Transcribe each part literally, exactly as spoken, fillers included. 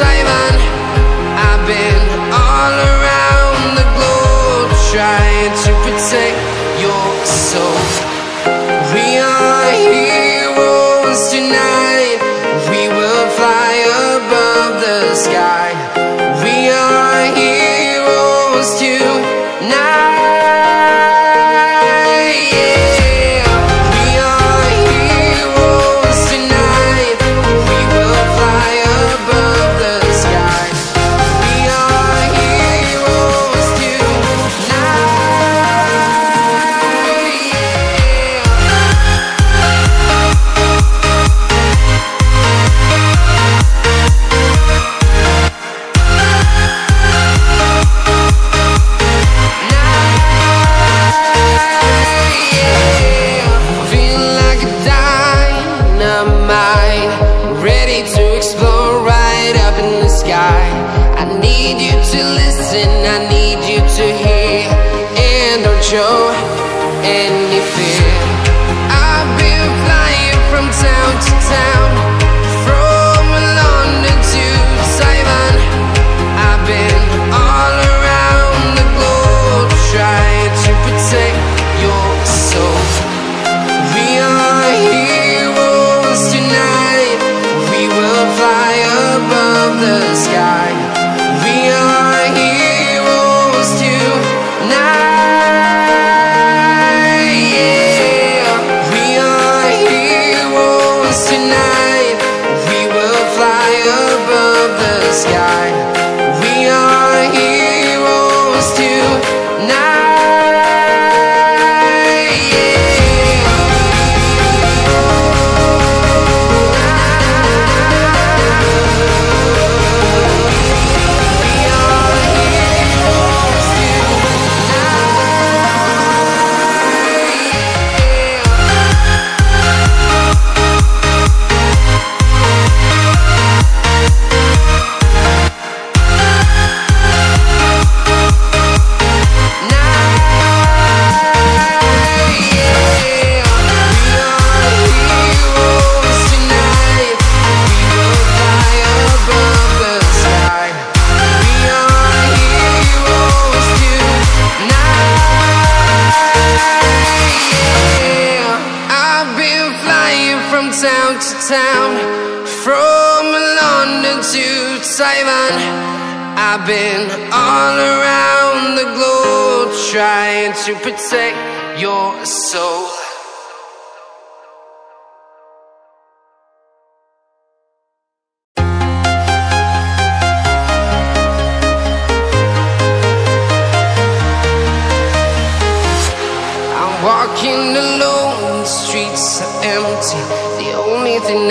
Taiwan. I've been all around the globe, trying to protect your soul. We are heroes tonight. We will fly above the sky. We are heroes tonight. I've been all around the globe, trying to protect your soul. I'm walking alone, the streets are empty. The only thing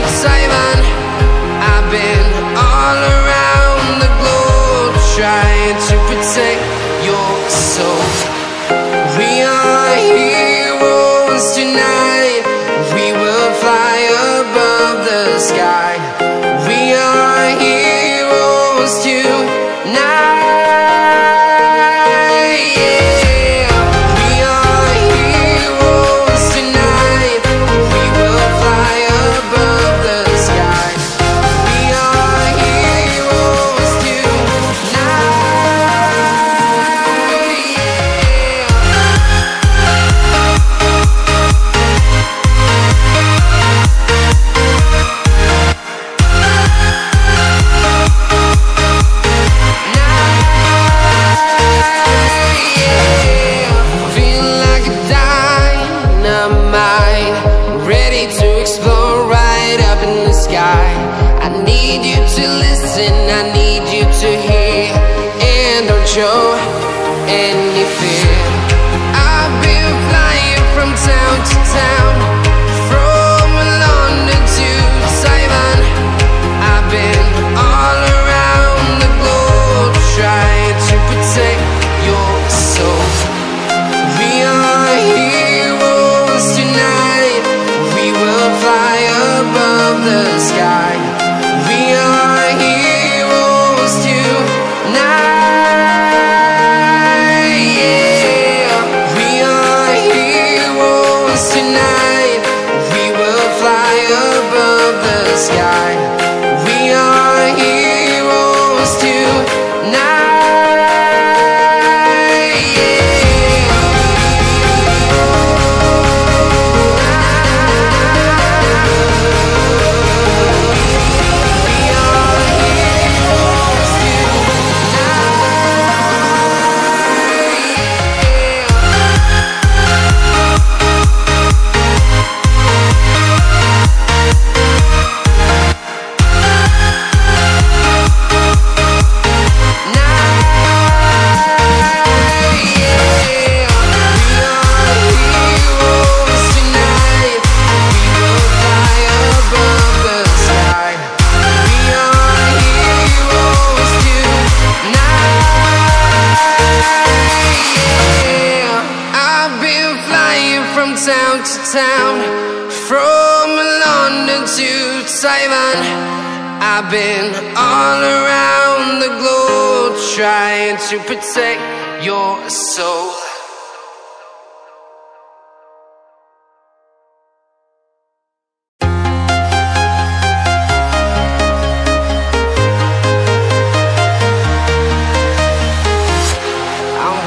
Taiwan. I've been all around the globe, trying to protect your soul. We are heroes tonight. Sky. We are heroes tonight. Show any fear. I've been flying from town to town to town, from London to Taiwan. I've been all around the globe trying to protect your soul.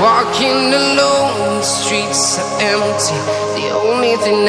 Walking alone, the streets are empty. The only thing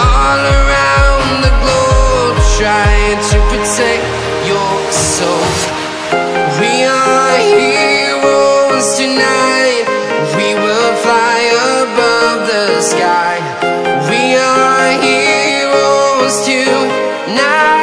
all around the globe trying to protect your soul. We are heroes tonight. We will fly above the sky. We are heroes tonight.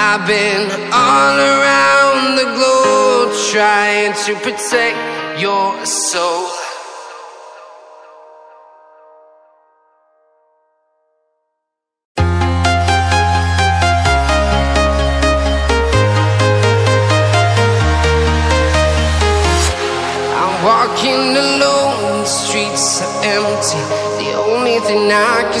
I've been all around the globe trying to protect your soul. I'm walking alone, the streets are empty. The only thing I can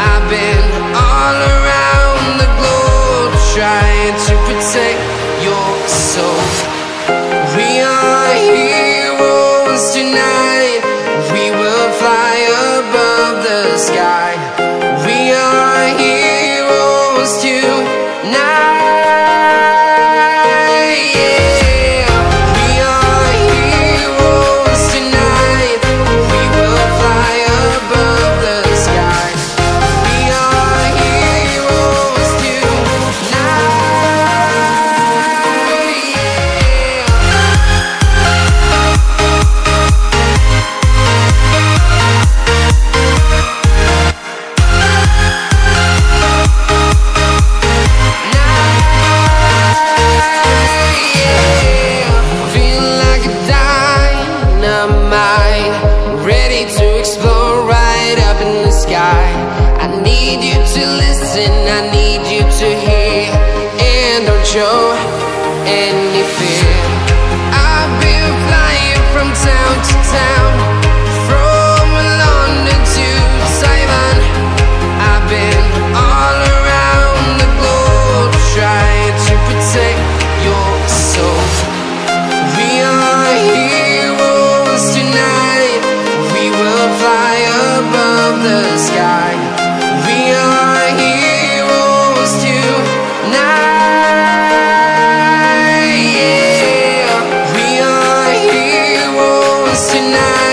I've been all around the globe trying to protect your soul. We are heroes tonight. Sky. We are heroes tonight. Tonight.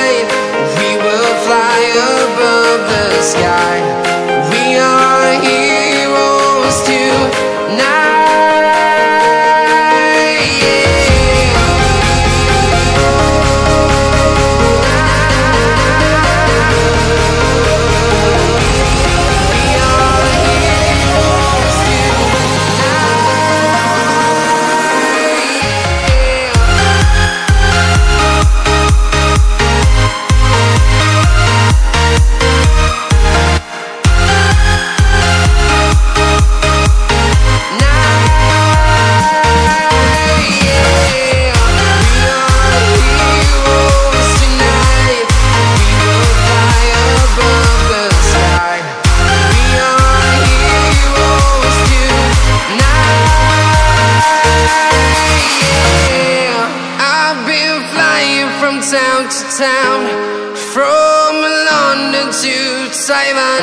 town to town, from London to Taiwan.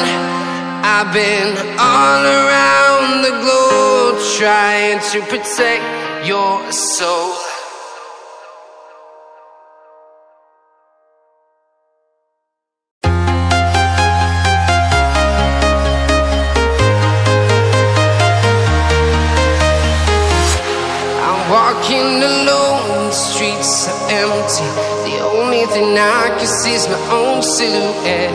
I've been all around the globe trying to protect your soul. Walking alone, the streets are empty. The only thing I can see is my own silhouette.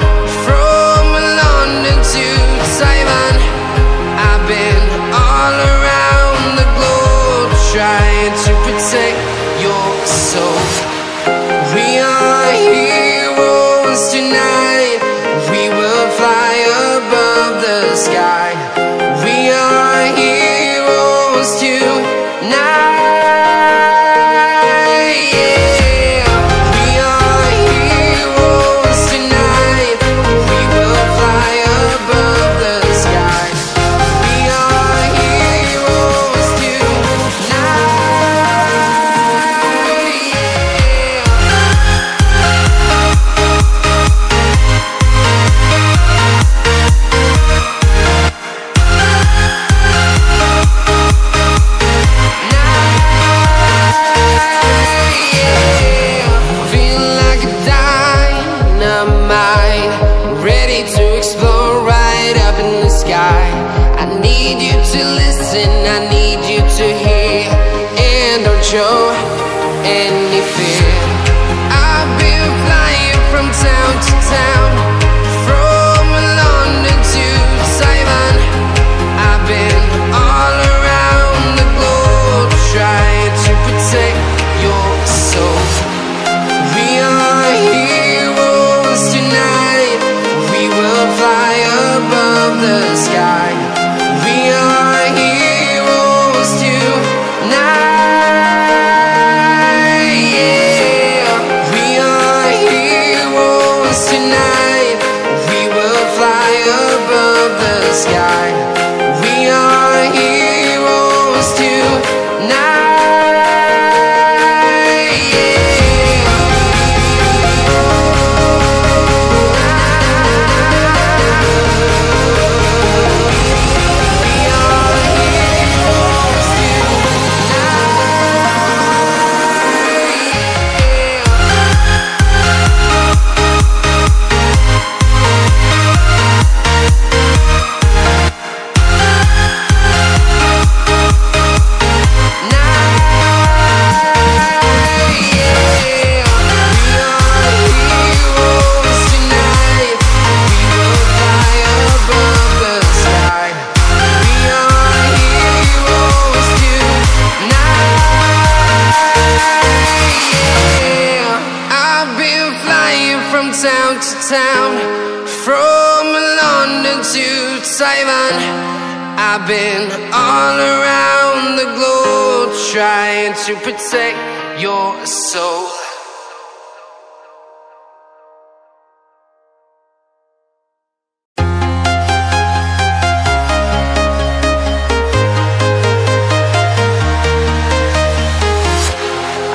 from London to Taiwan. I've been all around the globe trying to protect your soul. We are heroes tonight. We will fly above the sky. We are heroes tonight. Yeah. We are heroes tonight. We will fly above the sky. We are heroes tonight. Yeah. From London to Taiwan, I've been all around the globe trying to protect your soul.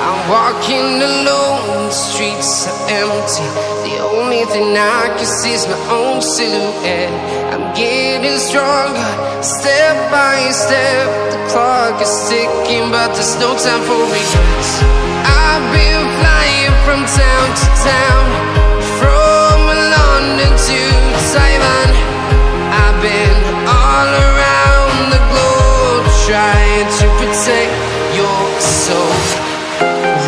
I'm walking alone, the streets are empty. Everything I can see is my own silhouette. I'm getting stronger, step by step. The clock is ticking, but there's no time for me. I've been flying from town to town, from London to Taiwan. I've been all around the globe trying to protect your soul.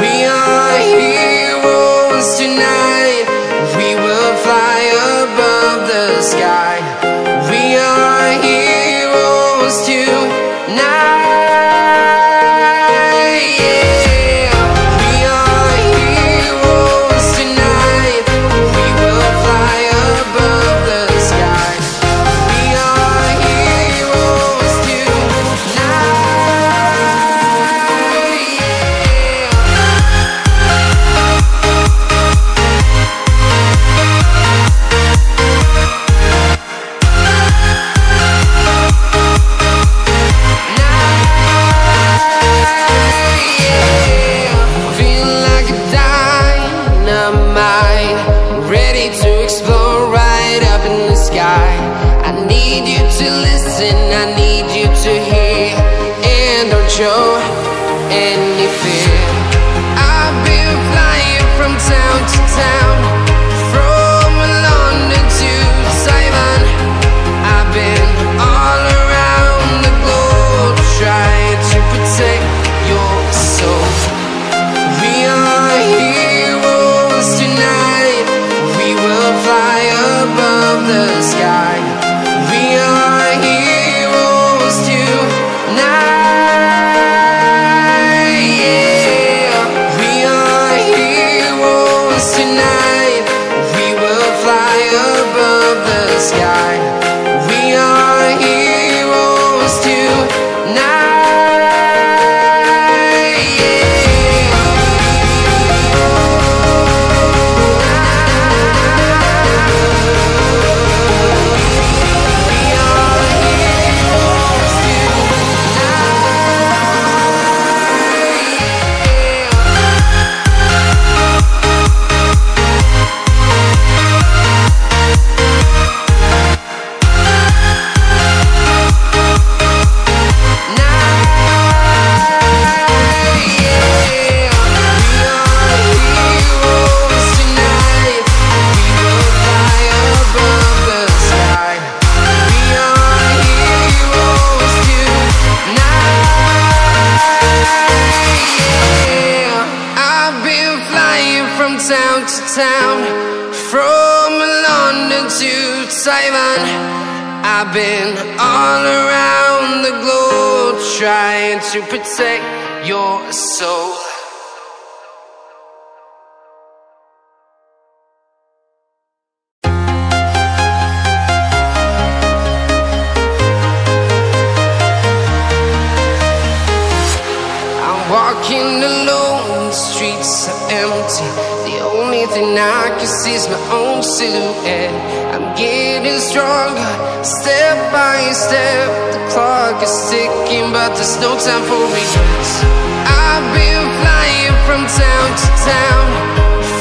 We are heroes tonight. Sky. We are heroes tonight. Yeah. We are heroes tonight. We will fly above the sky. We are heroes tonight. Yeah. something I need you to hear, and don't show any fear. I've been flying from town to town, from London to Taiwan. I've been all around the globe trying to protect your soul. We are heroes tonight, we will fly above the sky. Town to town, from London to Taiwan, I've been all around the globe trying to protect your soul. I'm walking alone, the streets are empty. The only thing I can see is my own silhouette. I'm getting stronger, step by step. The clock is ticking, but there's no time for me. I've been flying from town to town,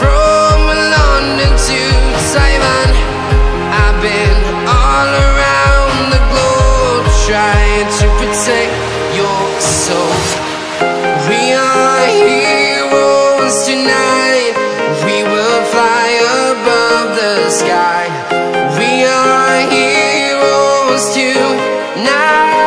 from London to Taiwan. I've been all around the globe trying to protect your soul. We are heroes tonight, sky. We are heroes tonight.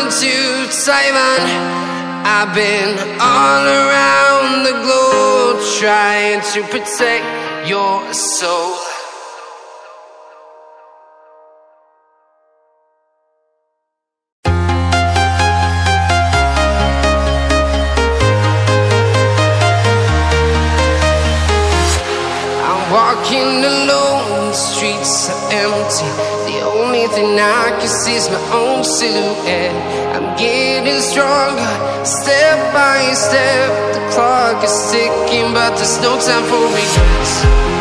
going to Taiwan. I've been all around the globe trying to protect your soul. Walking alone, the streets are empty. The only thing I can see is my own silhouette. I'm getting stronger, step by step. The clock is ticking, but there's no time for me.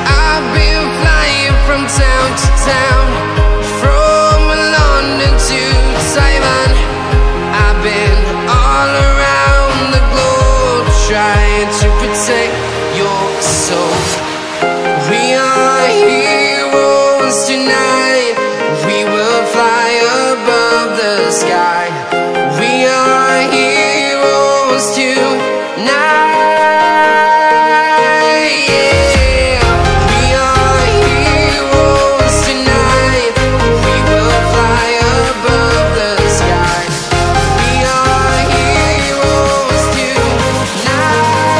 I've been flying from town to town, from London to Taiwan. I've been all around the globe trying to protect your soul. We are heroes tonight. We will fly above the sky. We are heroes tonight. Yeah. We are heroes tonight. We will fly above the sky. We are heroes tonight. Yeah.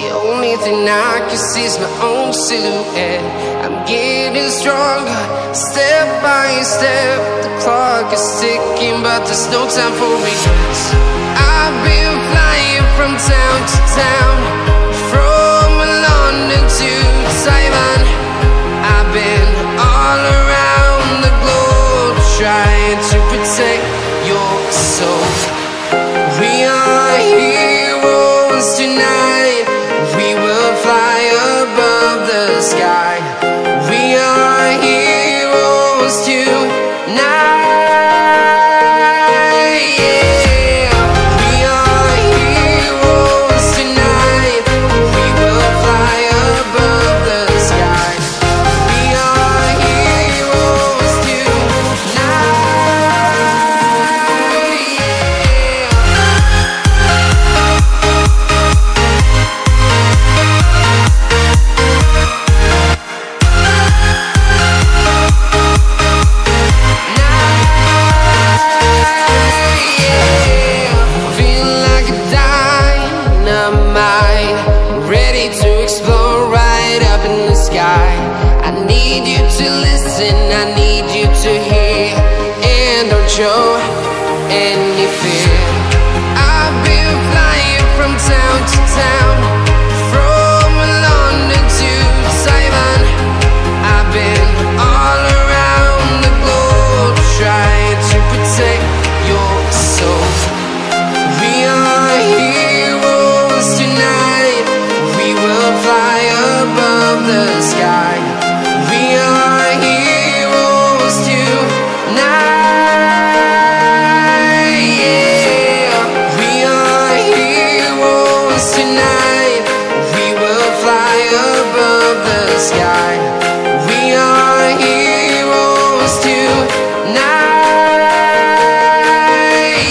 The only thing I can see is my own silhouette. I'm getting stronger, step by step. The clock is ticking, but there's no time for me. I've been flying from town to town, from London to Taiwan. I've been all around the globe trying to protect your soul. We are heroes tonight. Fly above the sky. We are heroes tonight. Yeah. We are heroes tonight. We will fly above the sky. We are heroes tonight. Yeah. lesson I need you to hear, and don't show any fear. I've been flying from town to town, from London to Taiwan. I've been all around the globe trying to protect your soul. We are heroes tonight, we will fly above the sky. We are heroes tonight. Tonight, we will fly above the sky. We are heroes tonight,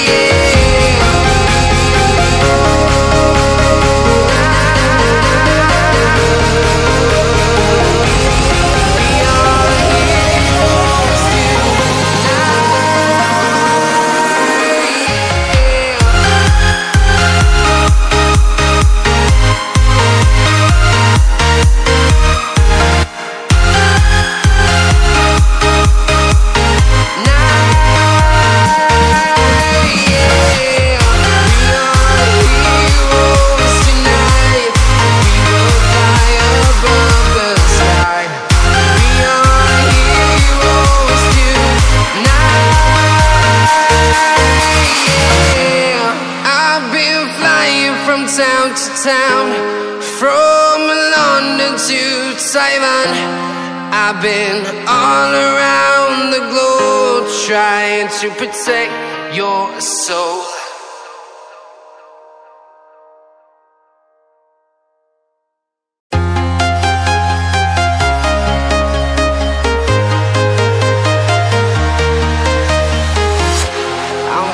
yeah. We are heroes tonight, yeah. From town to town, from London to Taiwan, I've been all around the globe trying to protect your soul.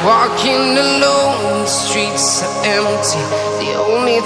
Walking alone, the streets are empty. The only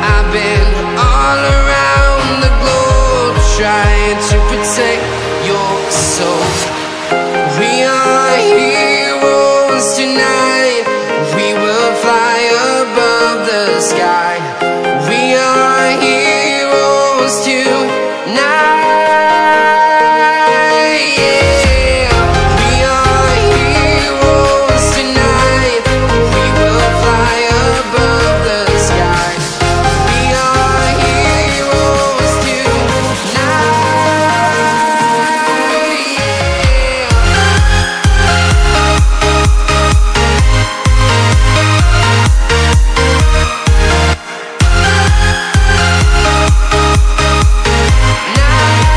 I've been all around the globe trying to protect your soul. We are heroes tonight, we will fly above the sky. We are heroes tonight, yeah. We are heroes tonight, we will fly above the sky. We are heroes tonight, yeah. Now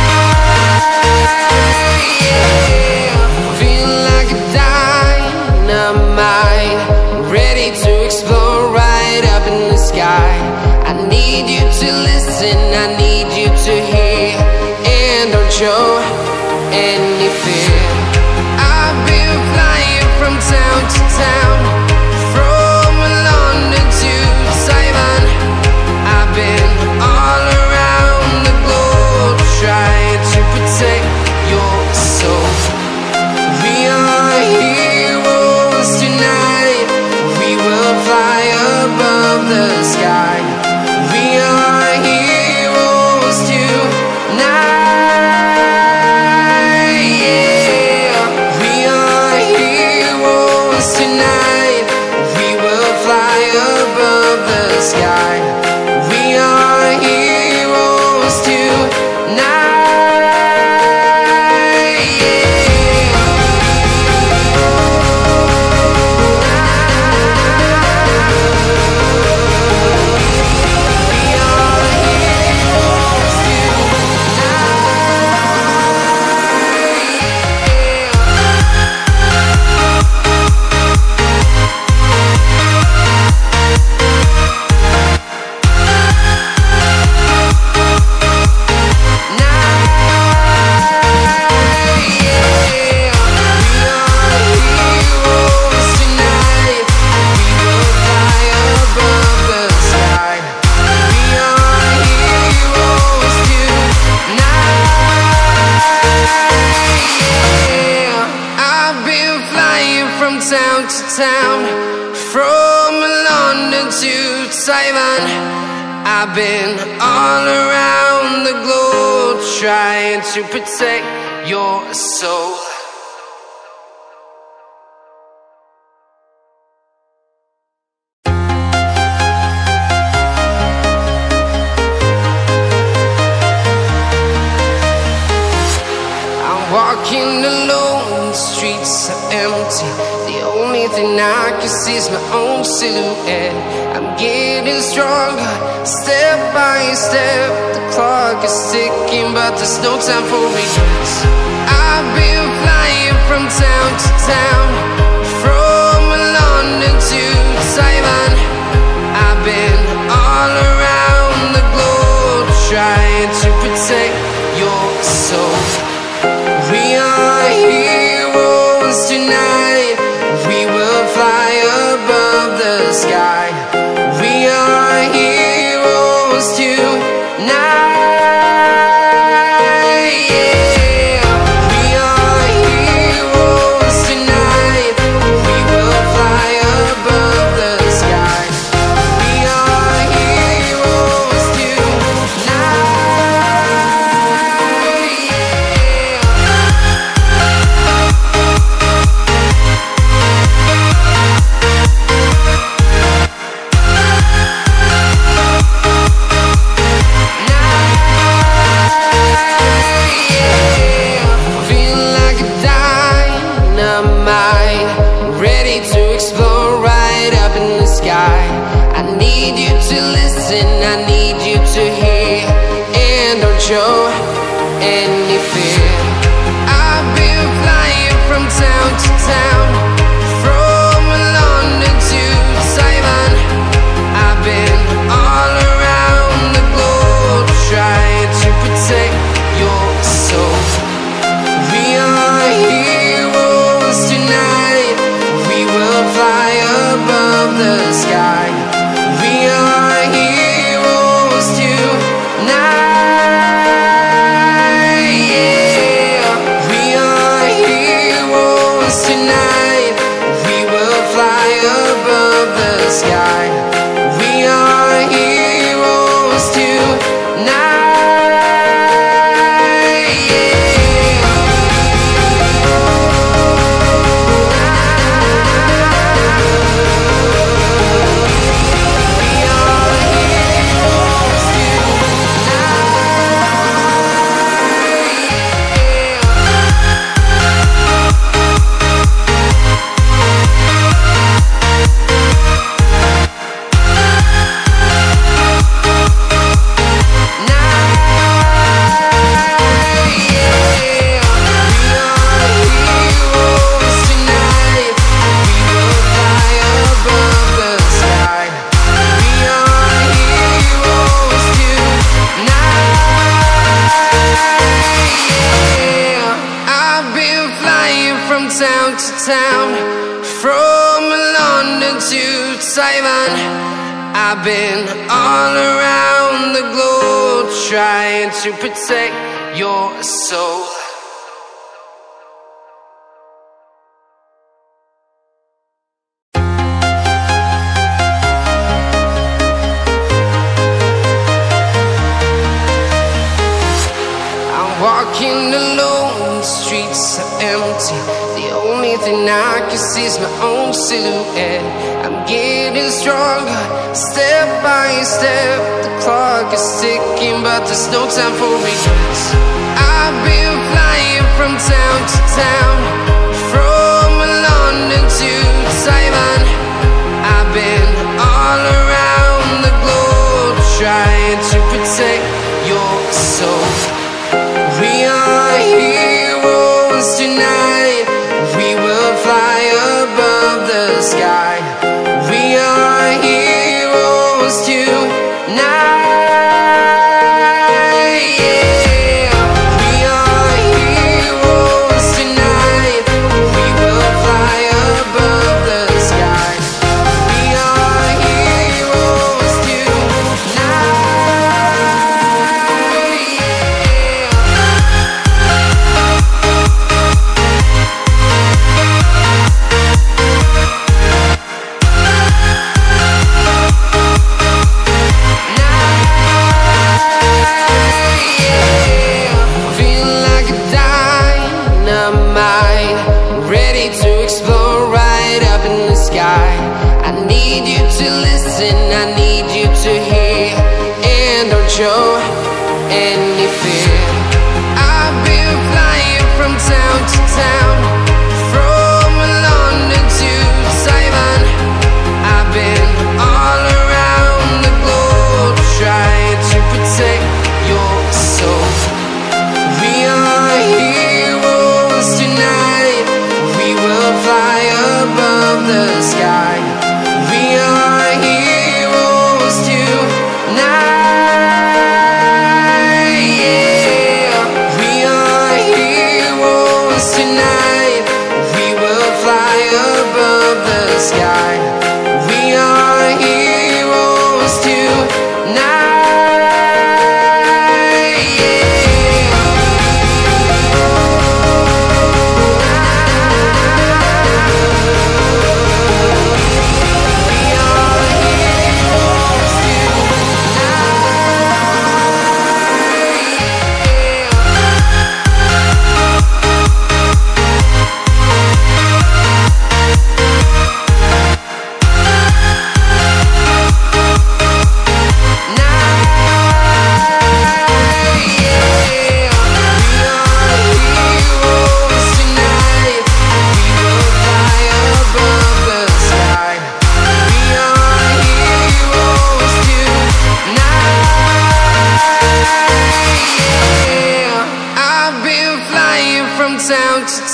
town, from London to Taiwan. I've been all around the globe trying to protect your soul. Walking alone, the streets are empty. The only thing I can see is my own silhouette. I'm getting stronger, step by step. The clock is ticking, but there's no time for me. I've been flying from town to town, from London to Taiwan. I've been all around the globe trying to protect your soul. We are heroes tonight. We will fly above the sky. We are heroes tonight. I've been all around the globe trying to protect your soul. I'm walking alone, the streets are empty. The only thing I can see is my own silhouette. I'm getting stronger, step by step. The clock is ticking, but there's no time for regrets. I've been flying from town to town, from London to Taiwan. I've been all around the globe trying to protect your soul. We are heroes tonight. Sky. We are heroes tonight. Yeah, we are heroes tonight. Town to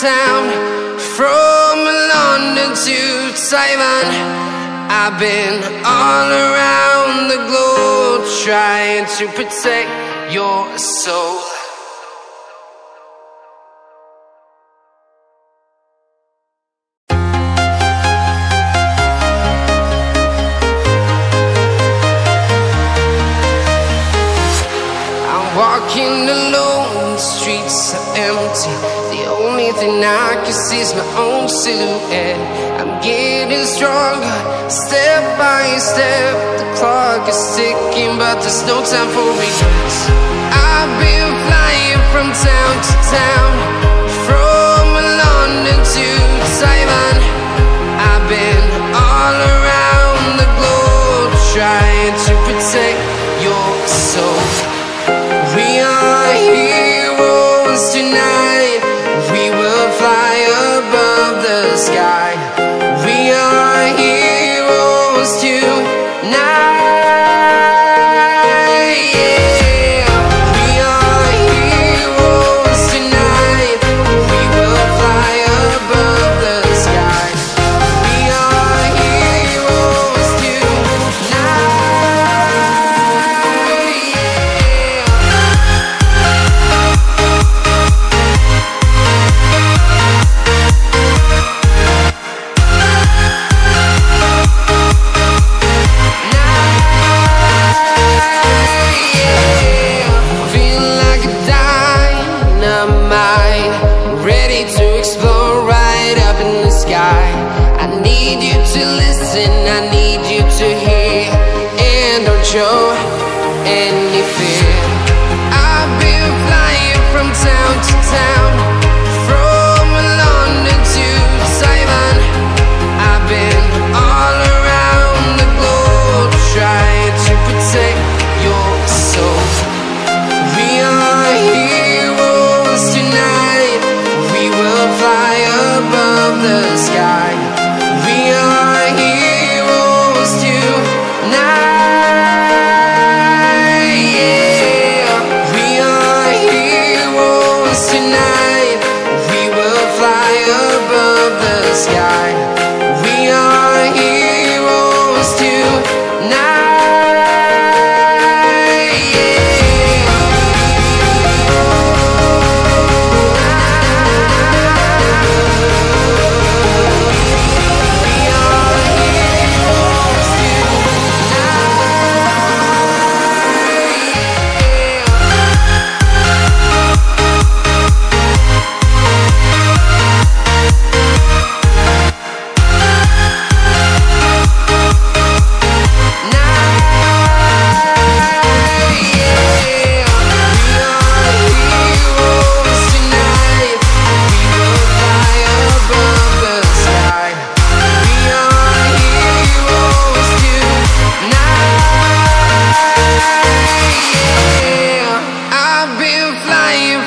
town, from London to Taiwan, I've been all around the globe trying to protect your soul. Walking alone, the streets are empty. The only thing I can see is my own silhouette. I'm getting stronger, step by step. The clock is ticking, but there's no time for regrets. I've been flying from town to town, from London to Taiwan. I've been all around the globe trying to protect your soul. We are heroes tonight. We will fly above the sky. We are heroes tonight. Fly above the sky. We are heroes.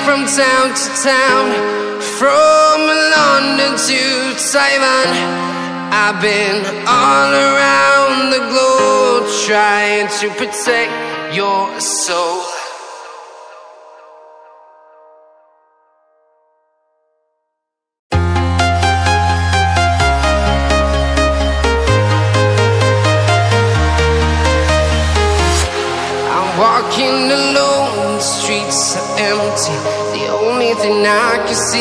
from town to town, from London to Taiwan. I've been all around the globe trying to protect your soul. Walking alone, the streets are empty. The only thing I can see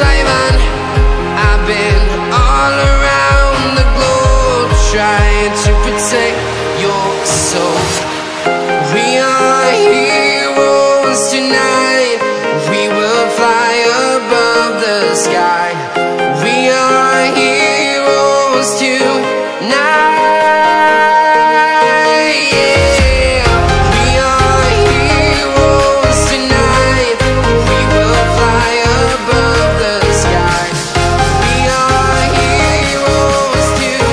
Taiwan. I've been all around the globe trying to protect your soul. We are heroes tonight. We will fly above the sky. We are heroes tonight. Yeah. We are heroes tonight. We will fly above the sky. We are heroes tonight.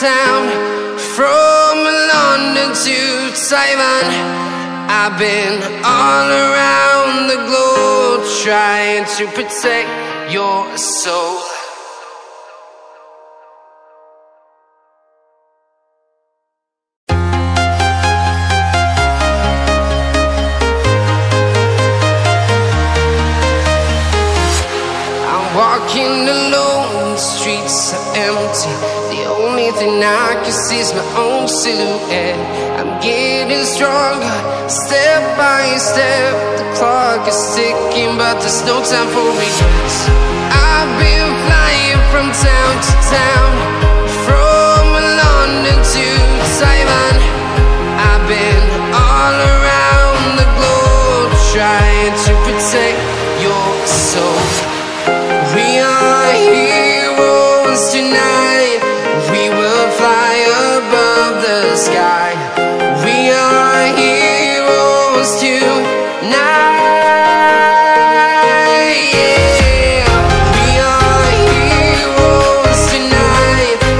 Yeah. From London to Taiwan, I've been all around the globe trying to protect your soul. I'm walking alone, the streets are empty. The only thing I can see is my own silhouette. I'm getting stronger, step by step. The clock is ticking, but there's no time for me. I've been flying from town to town, from London to Taiwan. I've been all around the globe trying to protect your soul. We are heroes tonight. Sky. We are heroes tonight. Yeah. We are heroes tonight.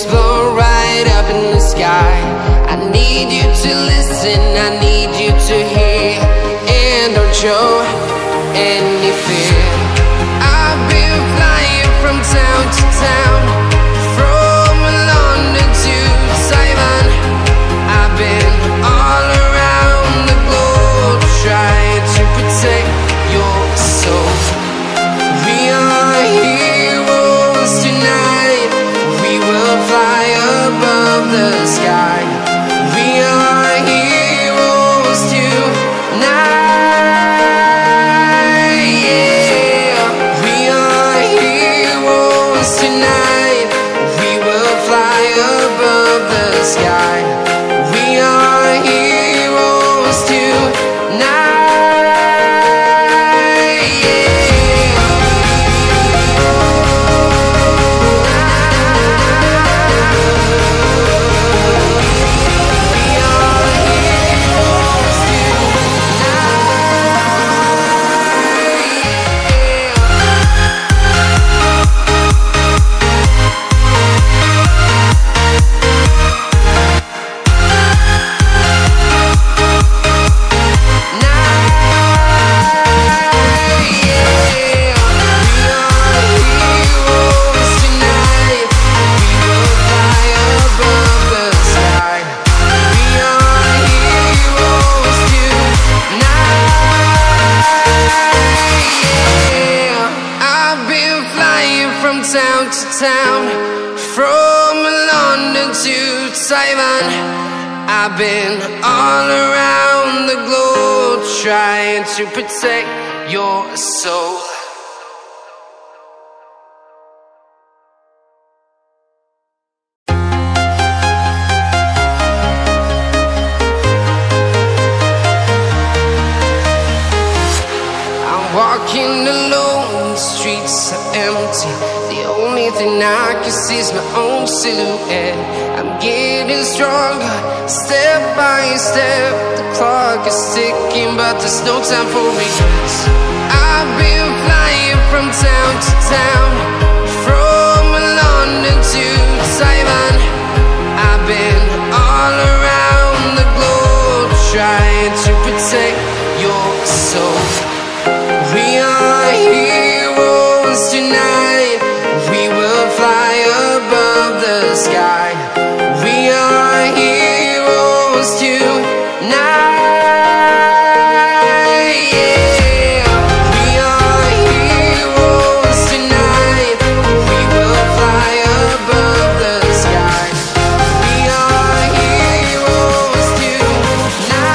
just blow right up in the sky. I need you to listen, I need you to hear, and don't show any fear. I've been flying from town to town, from London to Taiwan. I've been all around the globe trying to protect your soul. We are heroes tonight, we will fly above the sky. We are heroes tonight, yeah. We are heroes tonight, we will fly above the sky. We are heroes tonight, yeah. Town to town, from London to Taiwan. I've been all around the globe trying to protect your soul. I'm walking alone, the streets are empty. The only thing I can see is my own silhouette. I'm getting stronger, step by step. The clock is ticking, but there's no time for me. I've been flying from town to town, from London to Taiwan. I've been all around the globe trying to protect your soul. We are heroes tonight, sky. We are heroes tonight, yeah. We are heroes tonight, we will fly above the sky. We are heroes tonight, yeah.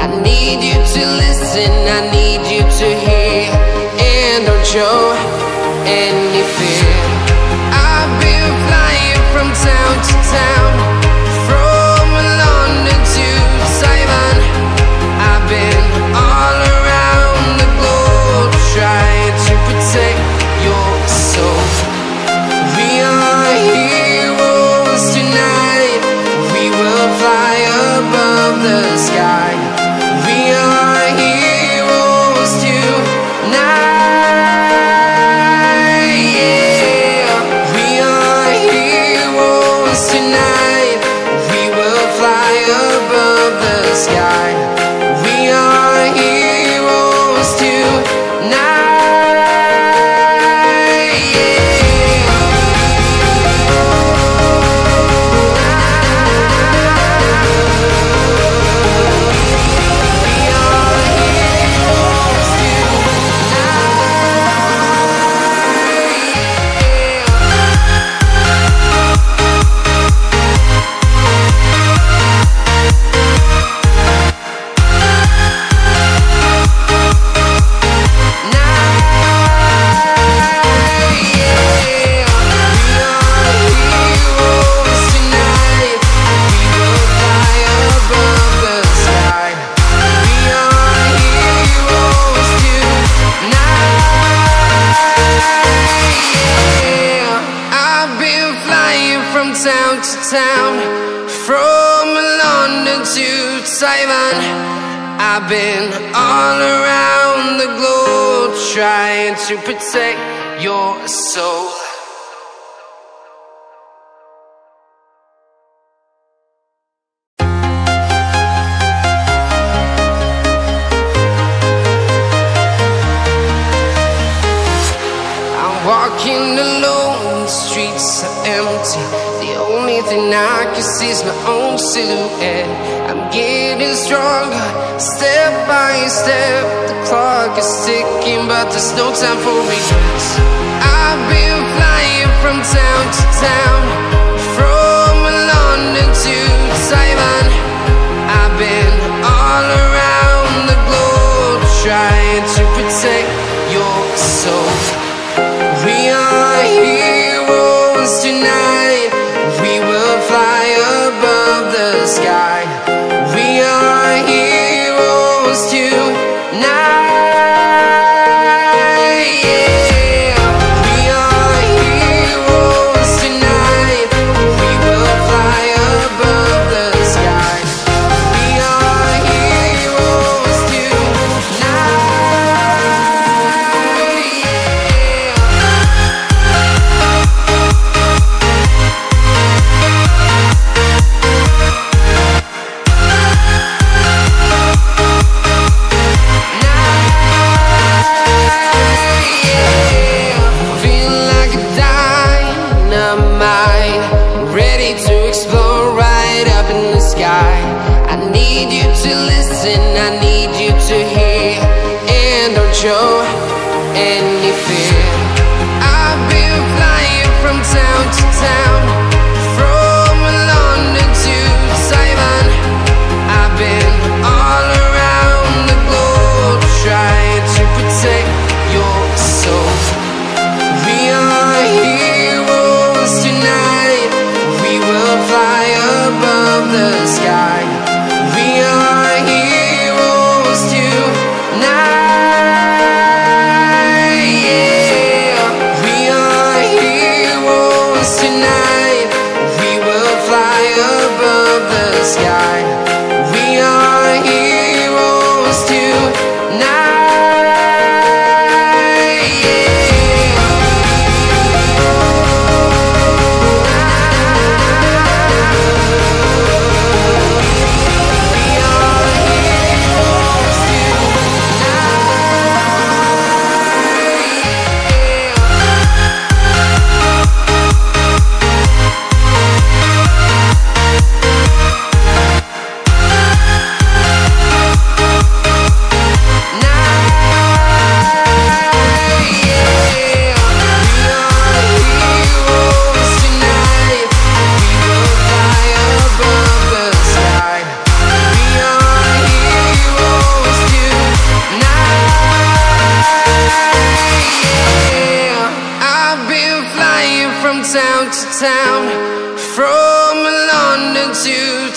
I need you to listen, I need you to hear, and don't show any fear. I've been flying from town to town, from London to Taiwan. I've been all around the globe trying to protect your soul. We are heroes tonight, we will fly above the sky. We are heroes Simon. I've been all around the globe trying to protect your soul. Walking alone, the streets are empty. The only thing I can see is my own silhouette. I'm getting stronger, step by step. The clock is ticking, but there's no time for me. I've been flying from town to town, from London to Taiwan. I've been all around the globe trying to protect your soul. We are heroes tonight. We will fly above the sky. We are heroes tonight. Yeah. We are heroes tonight. We will fly above the sky. We are heroes tonight. Yeah. From London to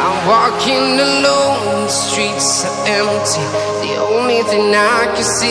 I'm walking alone, the streets are empty. Everything I can see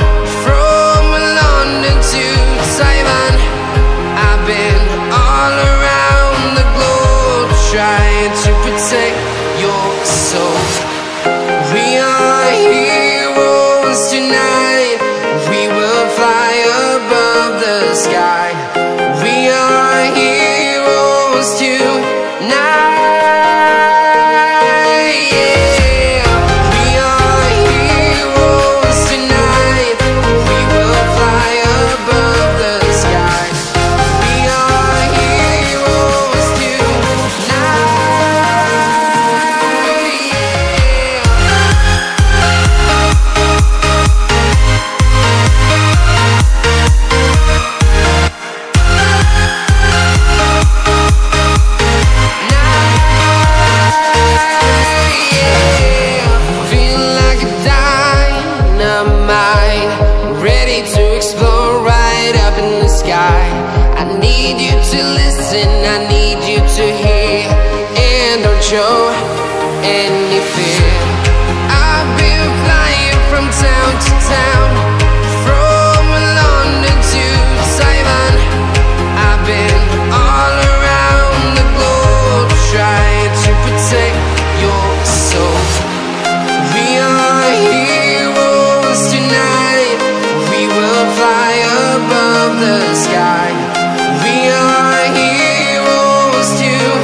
from London to Taiwan. I've been all around the globe trying to protect your soul. We are heroes tonight. Sky. We are heroes tonight. Yeah. We are heroes tonight. We will fly above the sky. We are heroes tonight. Yeah. show any fear. I've been flying from town to town, from London to Taiwan. I've been all around the globe trying to protect your soul. We are heroes tonight. We will fly above the sky. We are heroes tonight.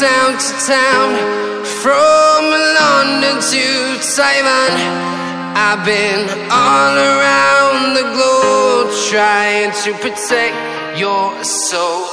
Town to town, from London to Taiwan. I've been all around the globe trying to protect your soul.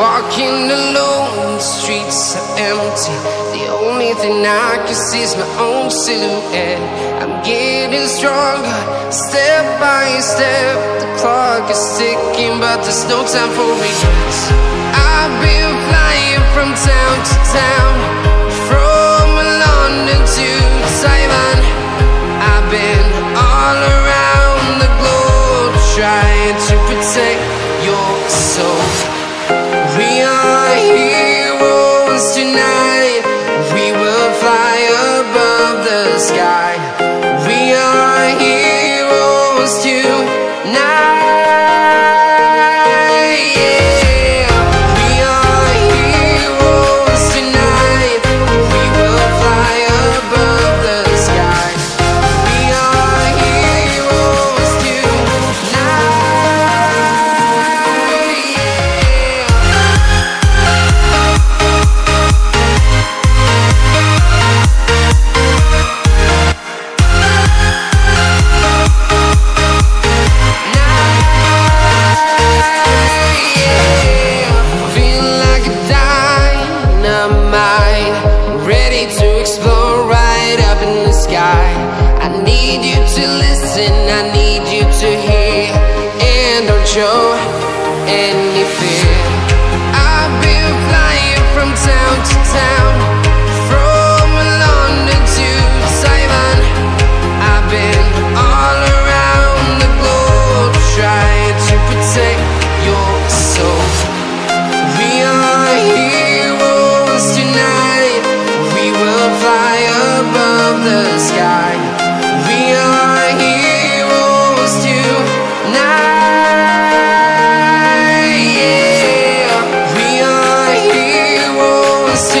Walking alone, the streets are empty. The only thing I can see is my own silhouette. I'm getting stronger, step by step. The clock is ticking, but there's no time for me. I've been flying from town to town, from London to Taiwan. I've been all around the globe trying to protect your soul. We are heroes tonight. We will fly above the sky. We are heroes tonight.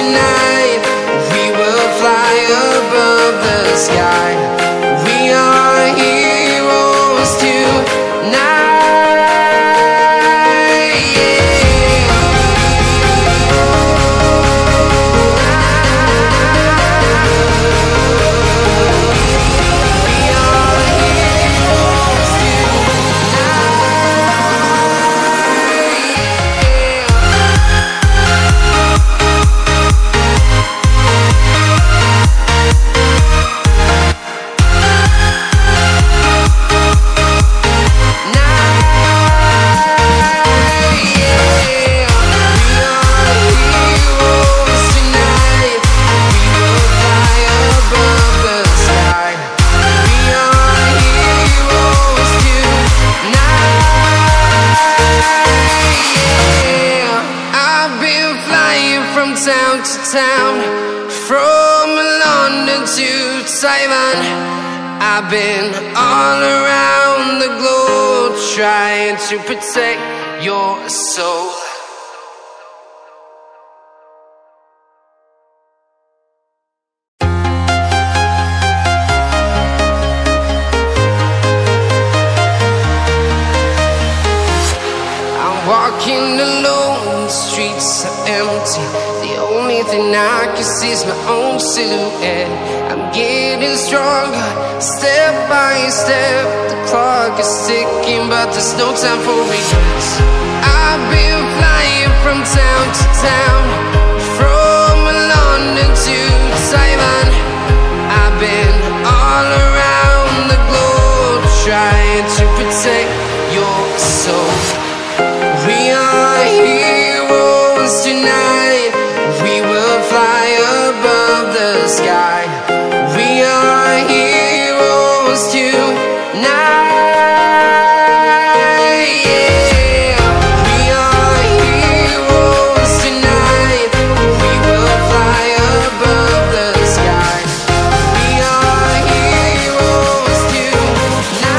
Tonight. town to town, from London to Taiwan. I've been all around the globe trying to protect your soul. Walking alone, the streets are empty. The only thing I can see is my own silhouette. I'm getting stronger, step by step. The clock is ticking, but there's no time for me. I've been flying from town to town, from London to Taiwan. I've been all around the globe trying to protect your soul. We are heroes tonight. We will fly above the sky. We are heroes tonight. Yeah. We are heroes tonight. We will fly above the sky. We are heroes tonight.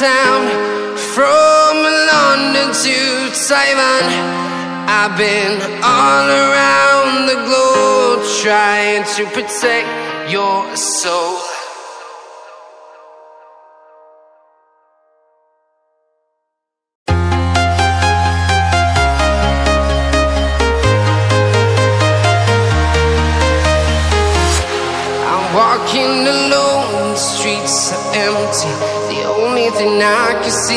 Yeah. From London to Taiwan, I've been all around the globe trying to protect your soul. I'm walking alone, the streets are empty. Everything I can see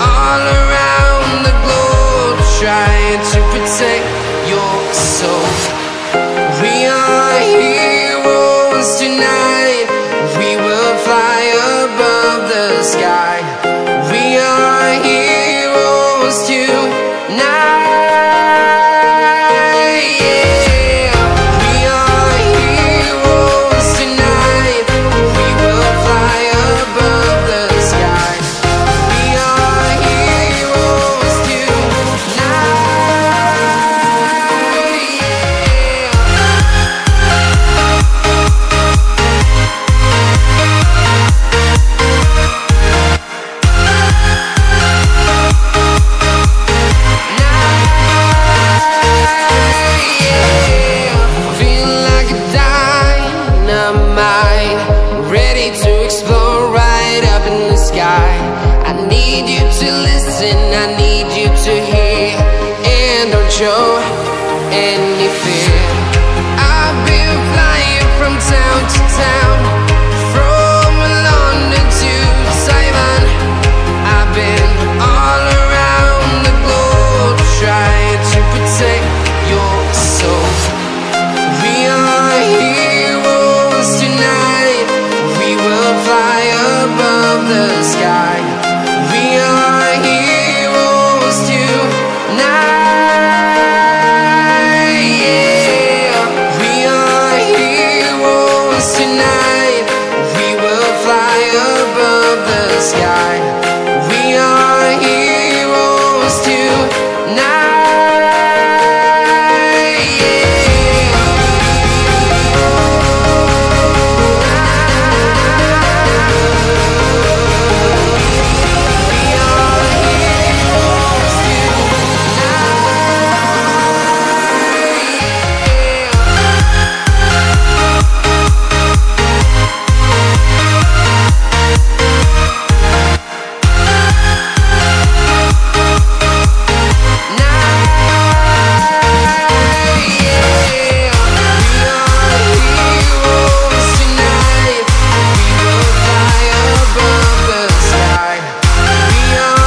all around the globe trying to protect your soul. We are heroes tonight. Sky. We are heroes tonight. Yeah. We are need you to listen, I need you to hear, and don't show any fear. I've been flying from town to town, from London to Taiwan. I've been all around the globe trying to protect your soul. We are heroes tonight, we will fly above the sky. We are heroes tonight. Tonight, we will fly above the sky. We are heroes tonight. From town to town, from London to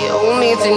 The only thing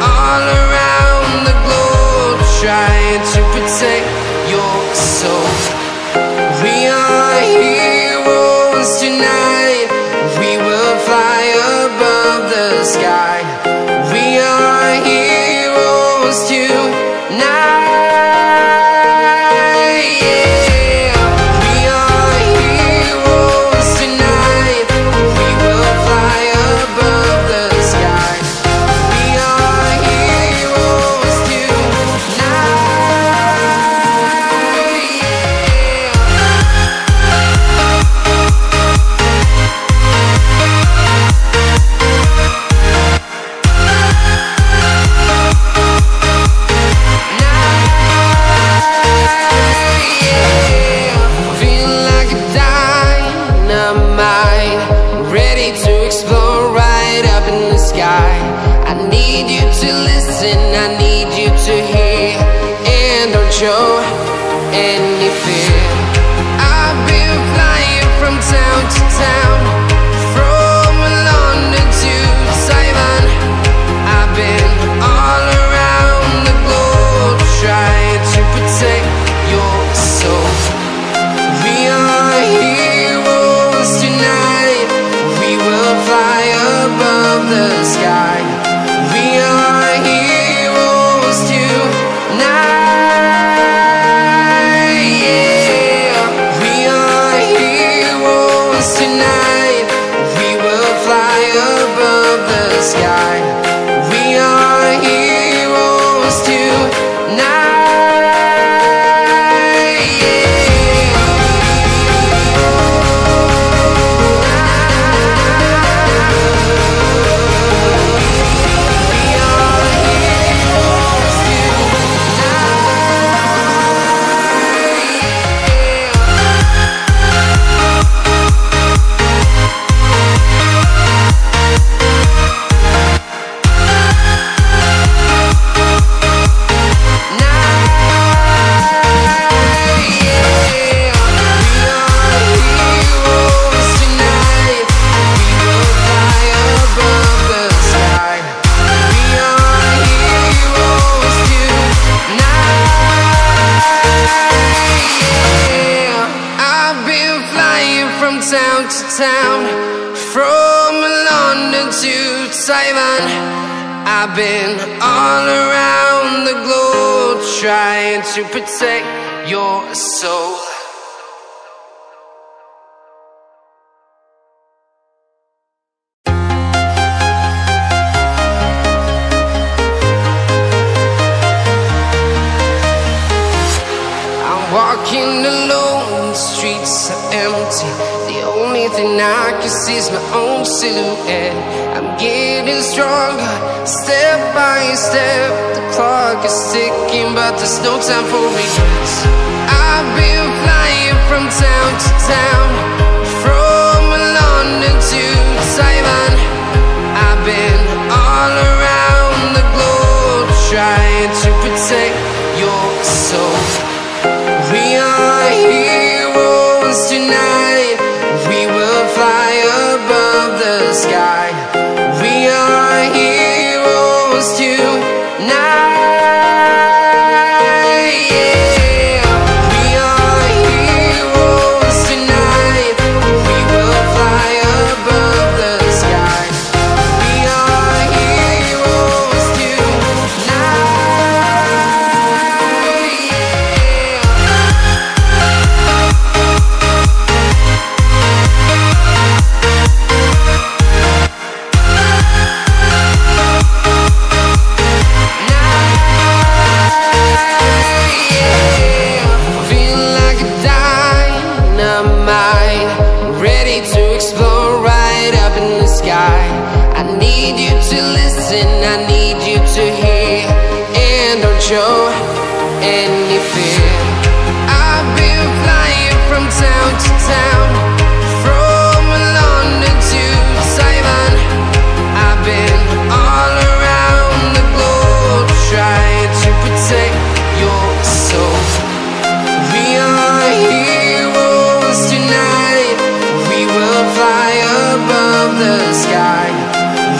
all around the globe trying to protect your soul. We are heroes tonight, we will fly above the sky. We are heroes tonight. Show any fear. I've been flying from town to town, from London to Taiwan. I've been all around the globe trying to protect your soul. We are heroes tonight, we will fly above the sky. We are heroes tonight. down from London to Taiwan. I've been all around the globe trying to protect your soul. Walking alone, the streets are empty. The only thing I can see is my own silhouette. I'm getting stronger, step by step. The clock is ticking, but there's no time for regrets. I've been flying from town to town, from London to Taiwan. I've been all around the globe trying to protect your soul. We are heroes tonight. We will fly above the sky. We are heroes tonight. Yeah. We are heroes tonight. We will fly above the sky. We are heroes tonight. Yeah. Any fear. I've been flying from town to town, from London to Taiwan. I've been all around the globe trying to protect your soul. We are heroes tonight. We will fly above the sky.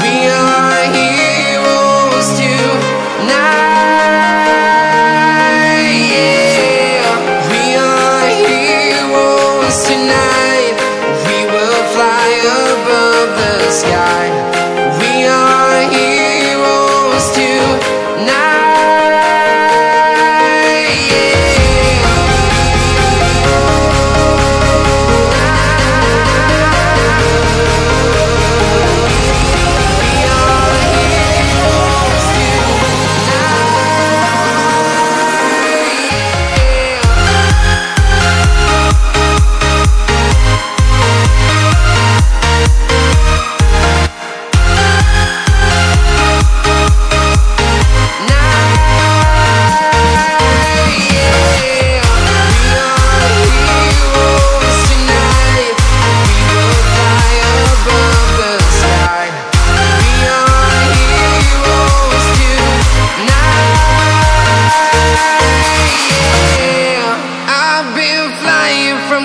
We are heroes tonight.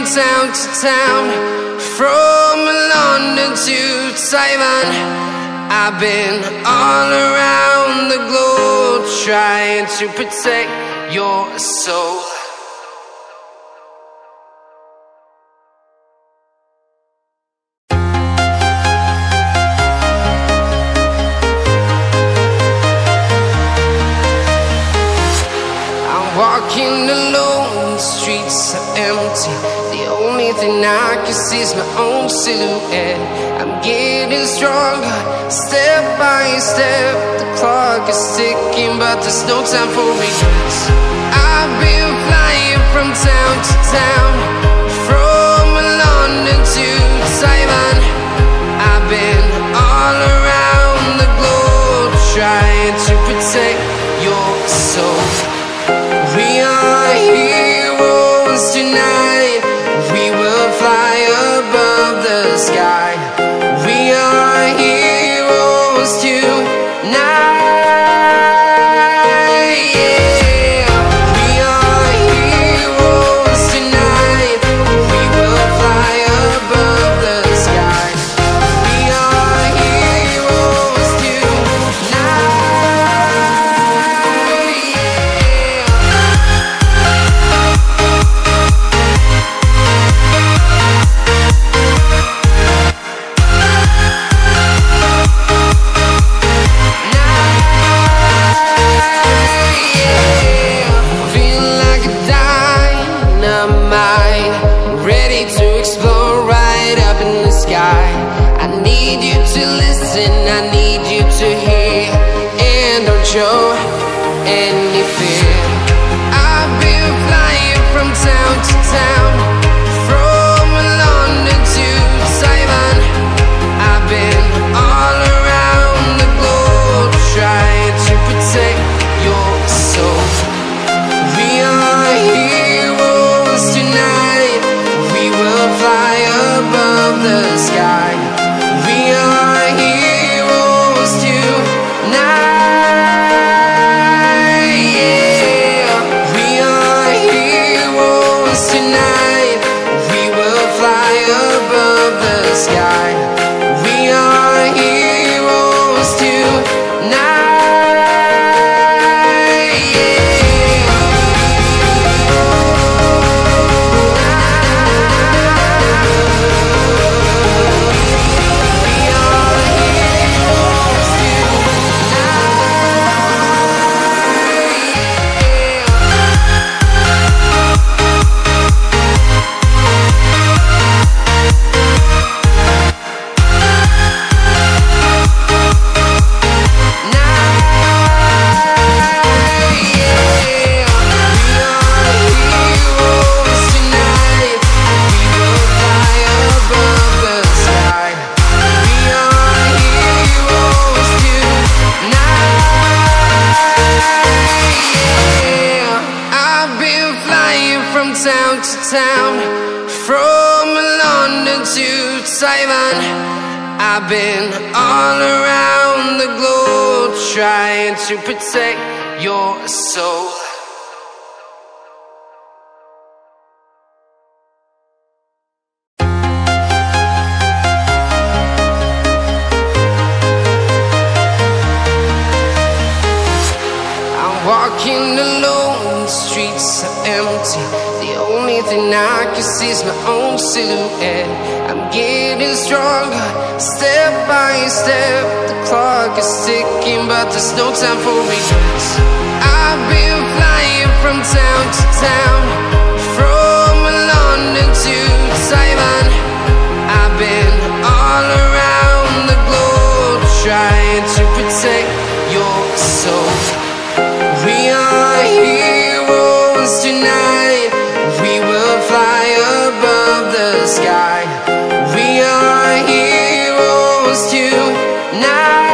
Town to town, from London to Taiwan. I've been all around the globe trying to protect your soul. I'm walking alone, the streets are empty. The only thing I can see is my own silhouette. I'm getting stronger, step by step. The clock is ticking, but there's no time for regrets. I've been flying from town to town, from London to Taiwan. I've been all around the globe trying to protect your soul. We are heroes tonight. Sky. We are heroes tonight. Yeah. We are heroes tonight. We will fly above the sky. need you to listen, I need you to hear, and don't show any fear. I've been flying from town to town, from London to Taiwan. I've been all around the globe trying to protect your soul. We are heroes tonight, we will fly above the sky. We are heroes tonight. Town to town, from London to Taiwan. I've been all around the globe trying to protect your soul. Walking alone, the streets are empty. The only thing I can see is my own silhouette. I'm getting stronger, step by step. The clock is ticking, but there's no time for me. I've been flying from town to town, from London to Taiwan. I've been all around the globe trying to protect your soul. We are heroes tonight, we will fly above the sky. We are heroes tonight.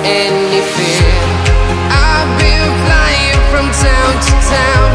Any fear. I've been flying from town to town.